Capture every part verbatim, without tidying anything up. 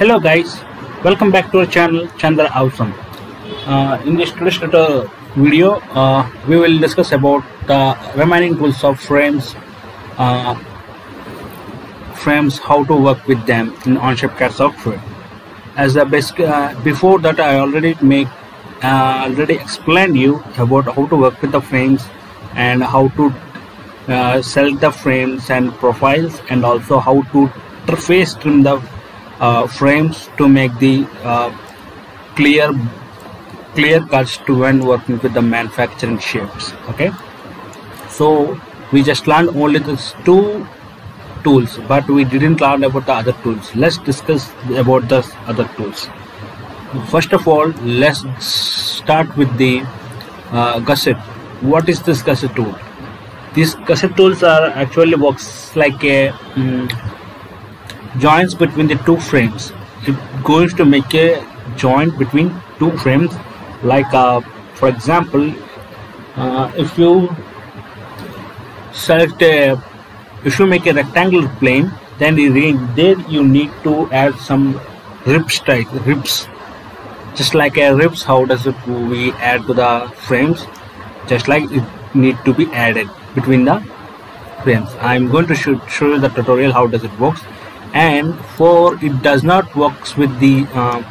Hello guys, welcome back to our channel Chandra Awesome. Uh, in this today's video, uh, we will discuss about the remaining tools of frames, uh, frames how to work with them in Onshape C A D software. As a basic, uh, before that, I already make uh, already explained you about how to work with the frames and how to uh, select the frames and profiles, and also how to face trim the Uh, frames to make the uh, clear clear cuts to when working with the manufacturing shapes. Okay, so we just learned only these two tools, but we didn't learn about the other tools. Let's discuss about the other tools. First of all, let's start with the uh, gusset. What is this gusset tool? These gusset tools are actually works like a um, joints between the two frames. It goes to make a joint between two frames, like uh, for example, uh, if you select a if you make a rectangular plane, then there you need to add some ribs type ribs just like a ribs. How does it we add to the frames? Just like it need to be added between the frames. I'm going to show, show you the tutorial how does it works. And for it does not works with the uh,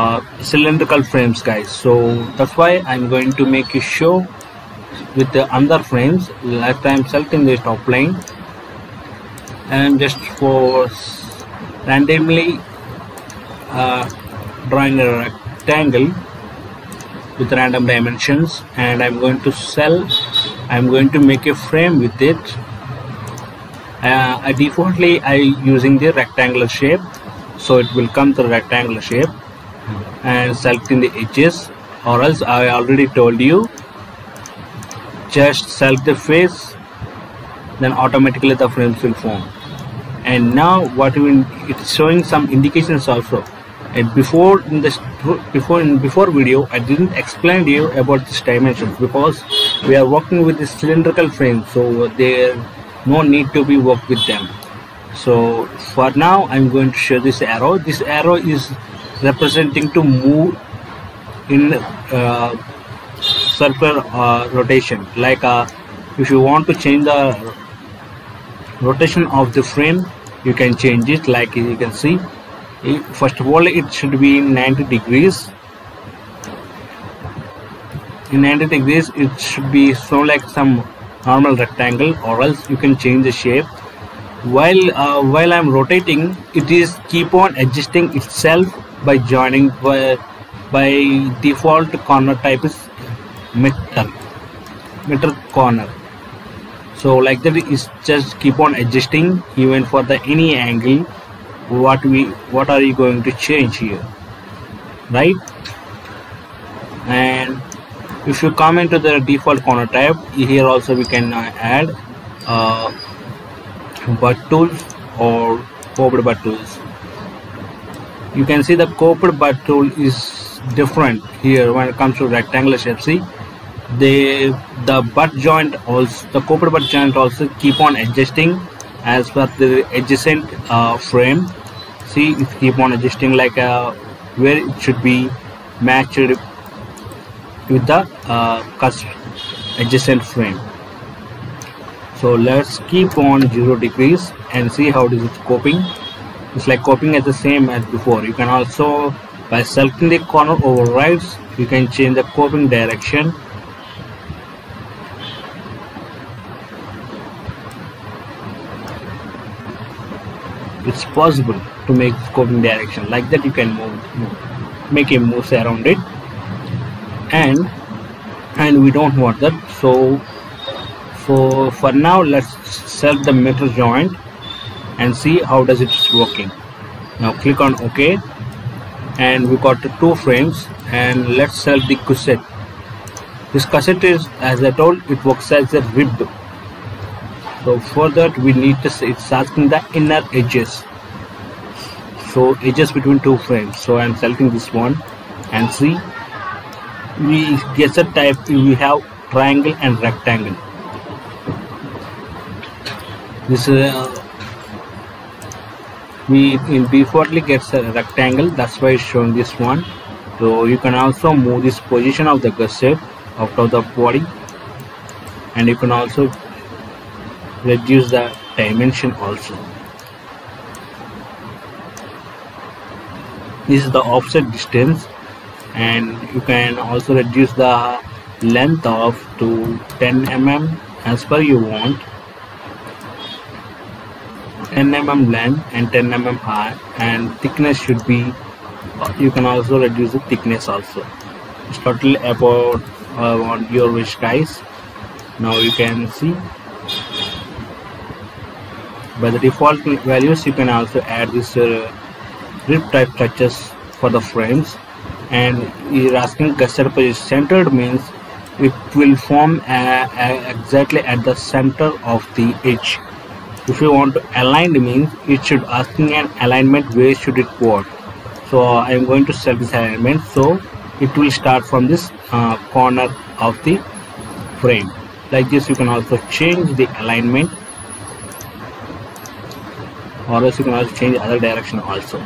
uh, cylindrical frames, guys, so that's why I'm going to make you show with the other frames. Last time selecting the top plane, and just for randomly uh, drawing a rectangle with random dimensions, and I'm going to sell I'm going to make a frame with it. Uh, I defaultly I using the rectangular shape, so it will come to the rectangular shape and selecting the edges, or else I already told you, just select the face, then automatically the frames will form. And now what we, it's showing some indications also. And before in this before in before video I didn't explain to you about this dimensions, because we are working with the cylindrical frame, so there no need to be worked with them. So for now I'm going to show this arrow. This arrow is representing to move in uh, circular uh, rotation. Like uh, if you want to change the rotation of the frame, you can change it. Like you can see, first of all it should be in ninety degrees. In ninety degrees it should be so like some normal rectangle, or else you can change the shape. While uh, while I'm rotating, it is keep on adjusting itself by joining. By, by default corner type is meter, meter corner. So like that is just keep on adjusting even for the any angle. What we what are you going to change here, right? And if you come into the default corner type, here also we can add uh, butt tools or coped butt tools. You can see the coped butt tool is different here when it comes to rectangular shape. See, they, the butt joint also, the coped butt joint also keep on adjusting as per the adjacent uh, frame. See, it keep on adjusting like uh, where it should be matched with the uh, adjacent frame. So let's keep on zero degrees and see how is it coping. It's like coping at the same as before. You can also, by selecting the corner overrides, you can change the coping direction. It's possible to make coping direction like that. You can move, move make a move around it. And and we don't want that, so so for now let's select the meter joint and see how does it's working. Now click on OK, and we got the two frames. And let's select the gusset. This gusset is, as I told, it works as a rib. So for that we need to say it's asking the inner edges, so edges between two frames. So I'm selecting this one and see. We guess a type, we have triangle and rectangle. This uh, we it defaultly gets a rectangle, that's why it's showing this one. So you can also move this position of the gusset out of the body, and you can also reduce the dimension also. This is the offset distance, and you can also reduce the length of to ten millimeters as per you want, ten millimeter length and ten millimeter high, and thickness should be, you can also reduce the thickness also. It's totally about uh, on your wish, guys. Now you can see by the default values you can also add this uh, rib type touches for the frames, and you're asking gusset is centered means it will form uh, uh, exactly at the center of the edge. If you want to align means it should asking an alignment where should it work. So uh, I am going to select this alignment, so it will start from this uh, corner of the frame. Like this you can also change the alignment, or else you can also change other direction also.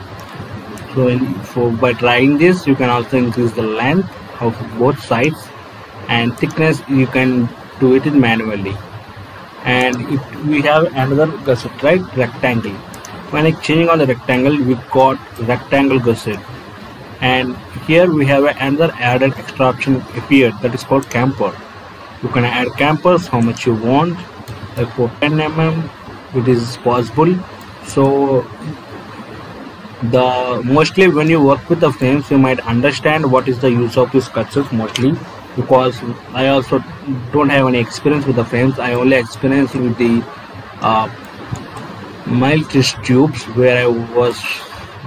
So in, for, by trying this you can also increase the length of both sides, and thickness you can do it in manually. And it, we have another gusset, right, rectangle. When I changing on the rectangle we got rectangle gusset, and here we have another added extra option appeared, that is called camper. You can add campers how much you want, like for ten millimeters it is possible. So the mostly when you work with the frames you might understand what is the use of this gusset mostly, because I also don't have any experience with the frames. I only experience with the uh, mild test tubes where I was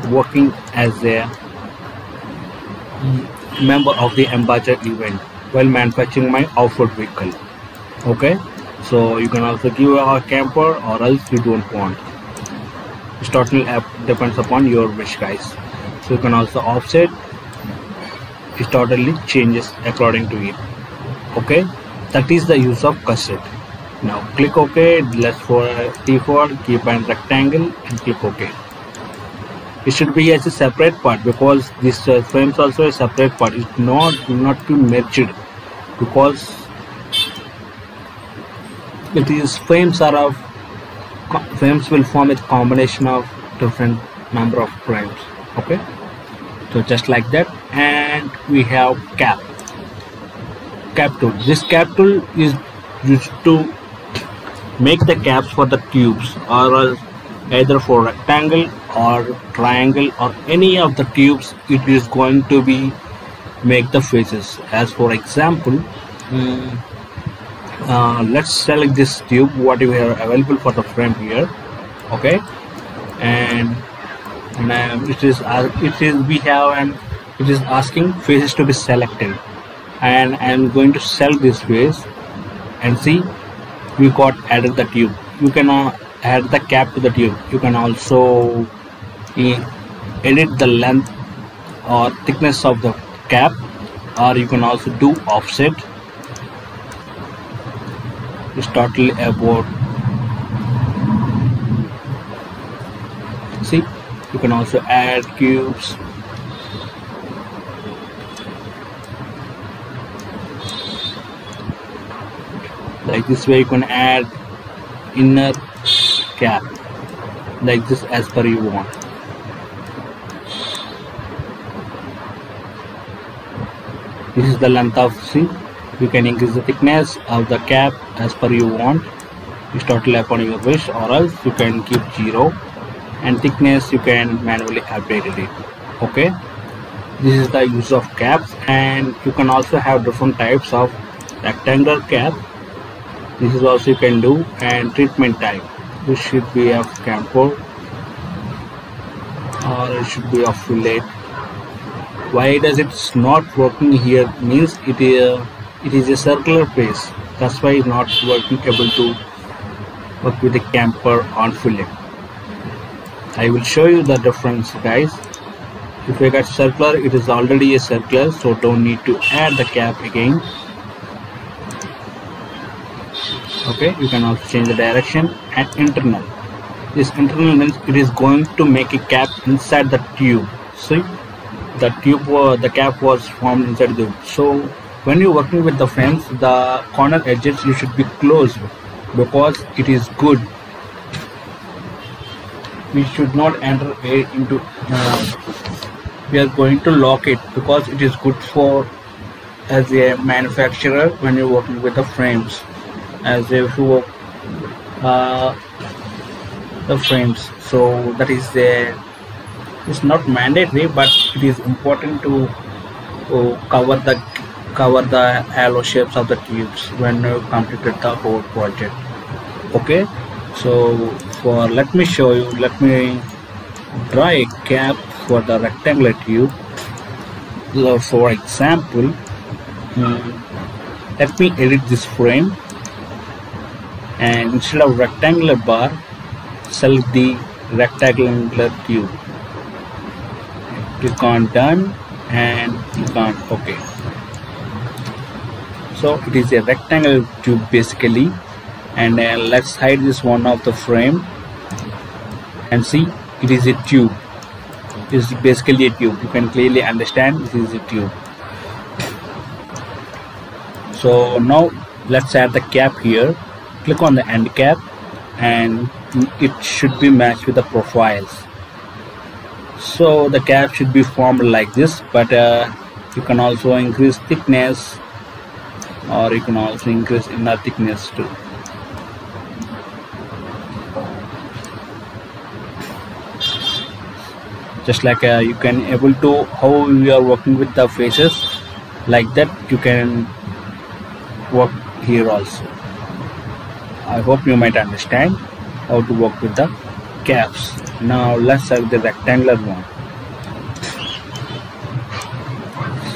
working as a member of the ambassador event while manufacturing my off-road vehicle. Okay, so you can also give a camper, or else you don't want. It's totally app depends upon your wish, guys. So you can also offset. It totally changes according to it. Okay, that is the use of gusset. Now click OK. Let's for default keep and rectangle and click OK. It should be as a separate part, because this uh, frames also a separate part. It not do not be merged, because it is frames are of frames will form a combination of different number of frames. Okay, so just like that. And we have cap cap tool. This cap tool is used to make the caps for the tubes, or either for rectangle or triangle or any of the tubes. It is going to be make the faces. As for example, um, uh, let's select this tube what we have available for the frame here. Okay, and And um, it is uh, it is we have and it is asking faces to be selected, and I am going to select this face, and see we got added the tube. You can uh, add the cap to the tube. You can also uh, edit the length or thickness of the cap, or you can also do offset. It's totally about, see. You can also add cubes. Like this way you can add inner cap. Like this as per you want. This is the length of, see. You can increase the thickness of the cap as per you want. It's totally upon your wish, or else you can keep zero. And thickness you can manually update it. Okay, this is the use of caps, and you can also have different types of rectangular cap. This is also you can do, and treatment type. This should be of chamfer, or it should be of fillet. Why does it's not working here? Means it is a, it is a circular face. That's why it's not working able to work with the chamfer on fillet. I will show you the difference, guys. If you got circular, it is already a circular, so don't need to add the cap again. Okay, you can also change the direction and internal. this internal means it is going to make a cap inside the tube. See, the tube uh, the cap was formed inside the tube. So when you're working with the frames, the corner edges you should be closed because it is good. We should not enter air into uh, we are going to lock it because it is good for as a manufacturer when you're working with the frames, as if you work uh, the frames. So that is the, it's not mandatory, but it is important to uh, cover the cover the hollow shapes of the tubes when you completed the whole project. Okay, so for let me show you, let me draw a cap for the rectangular tube. So for example, um, let me edit this frame and instead of rectangular bar, select the rectangular tube. Click on done and click on OK. So it is a rectangular tube basically, and uh, let's hide this one of the frame and see, it is a tube. It is basically a tube. You can clearly understand this is a tube. So now let's add the cap here. Click on the end cap and it should be matched with the profiles. So the cap should be formed like this, but uh, you can also increase thickness, or you can also increase inner thickness too. Just like uh, you can able to how you are working with the faces, like that you can work here also. I hope you might understand how to work with the caps. Now let's select the rectangular one.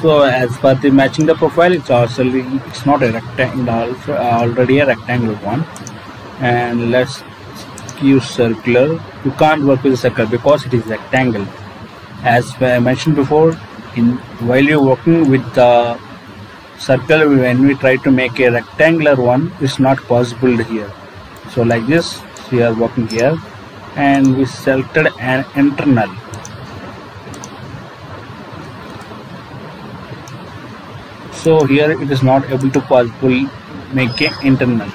So as per the matching the profile, it's also it's not a rectangle, already a rectangular one. And let's use circular. You can't work with a circle because it is rectangle. As I mentioned before, in while you're working with the circle, when we try to make a rectangular one, it's not possible here. So like this, we are working here, and we selected an internal. So here it is not able to possibly make an internal.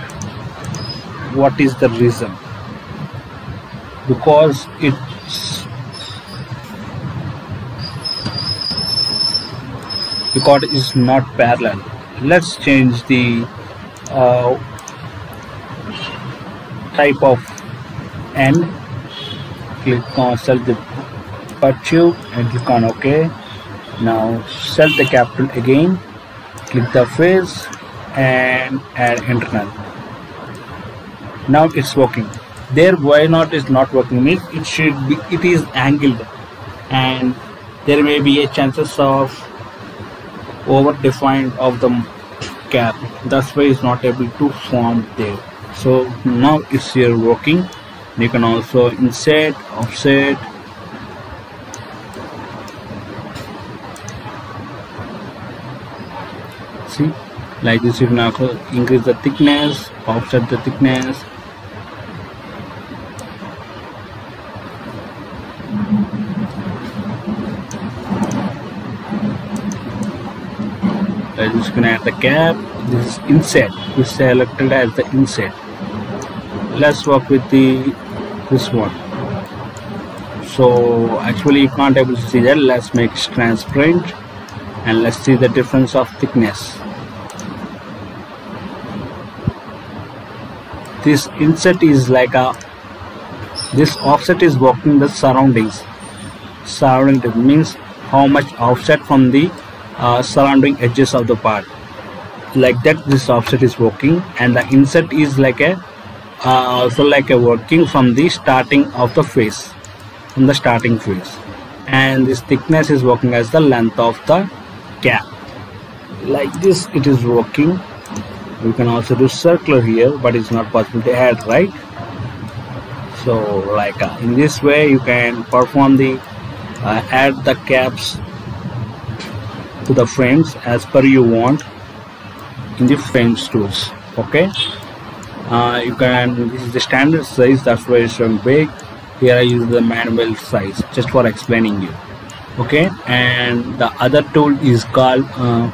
What is the reason? Because it's because it is not parallel. Let's change the uh, type of end. Click on select the butt tube and click on OK. Now select the capital again. Click the face and add internal. Now it's working. There why not is not working means it should be, it is angled, and there may be a chances of over defined of the cap. That's why it's not able to form there. So now it's here working. You can also insert, offset. See, like this you can also increase the thickness, offset the thickness. Like this you can add the cap. This is inset, we selected as the inset. Let's work with the this one. So actually you can't able to see that. Let's make it transparent and let's see the difference of thickness. This inset is like a, this offset is working the surroundings. Surrounding means how much offset from the uh, surrounding edges of the part. Like that this offset is working, and the inset is like a uh, also like a working from the starting of the face, from the starting face. And this thickness is working as the length of the cap. Like this it is working. You can also do circular here, but it's not possible to add, right? So like uh, in this way you can perform the uh, add the caps to the frames as per you want in the frames tools. Okay, Uh, you can, this is the standard size, that's why it's showing big. Here I use the manual size just for explaining you. Okay, and the other tool is called uh,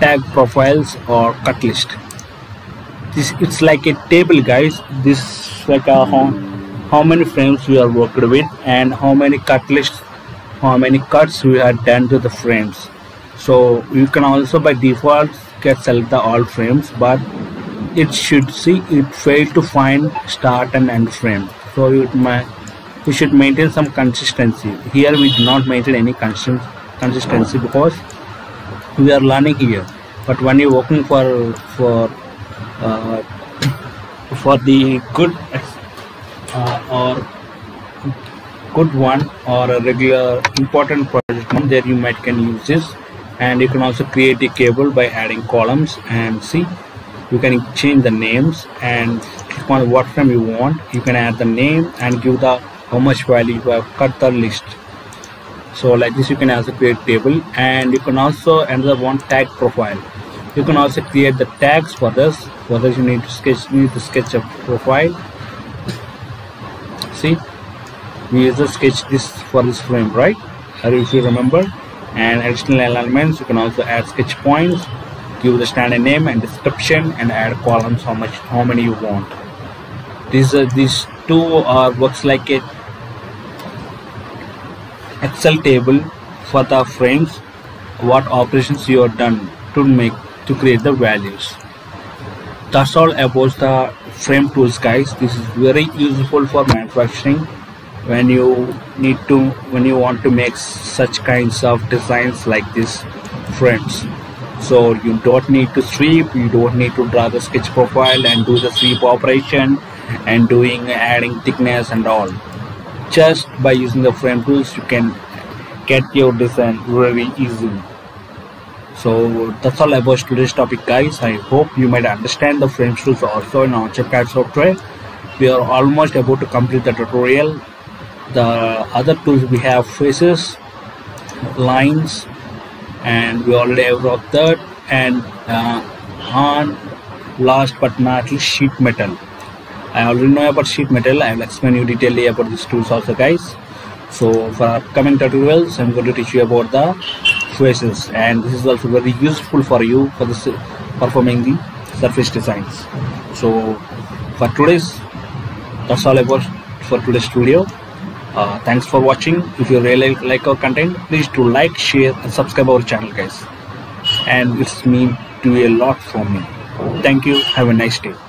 tag profiles or cut list. This, it's like a table, guys. This like a how, how many frames we are worked with and how many cut lists, how many cuts we have done to the frames. So you can also by default get select the all frames, but it should see it failed to find start and end frame. So you might we should maintain some consistency. Here we do not maintain any constant consistency because we are learning here. But when you're working for for uh, for the good uh, or good one or a regular important project one, there you might can use this. And you can also create a table by adding columns, and see you can change the names and click on what frame you want. You can add the name and give the how much value you have cut the list. So like this you can also create table, and you can also another one tag profile. You can also create the tags for this. For this you need to sketch need to sketch a profile. See, we use the sketch this for this frame, right? Or if you remember, and additional elements you can also add sketch points, give the standard name and description, and add columns how much how many you want. These are these two are works like a Excel table for the frames, what operations you have done to make to create the values. That's all about the frame tools, guys. This is very useful for manufacturing when you need to when you want to make such kinds of designs like this frames. So you don't need to sweep, you don't need to draw the sketch profile and do the sweep operation and doing adding thickness and all. Just by using the frame tools you can get your design very easily. So that's all about today's topic, guys. I hope you might understand the frame tools also in Onshape software. We are almost about to complete the tutorial. The other tools we have faces, lines, and we already have got that, and uh, on last but not least sheet metal. I already know about sheet metal. I will explain you detailedly about these tools also, guys. So for upcoming tutorials, I'm going to teach you about the faces, and this is also very useful for you for this performing the surface designs. So for today's, that's all about for today's video. Uh, thanks for watching. If you really like our content, please do like, share, and subscribe our channel, guys. And it's mean to a lot for me. Thank you. Have a nice day.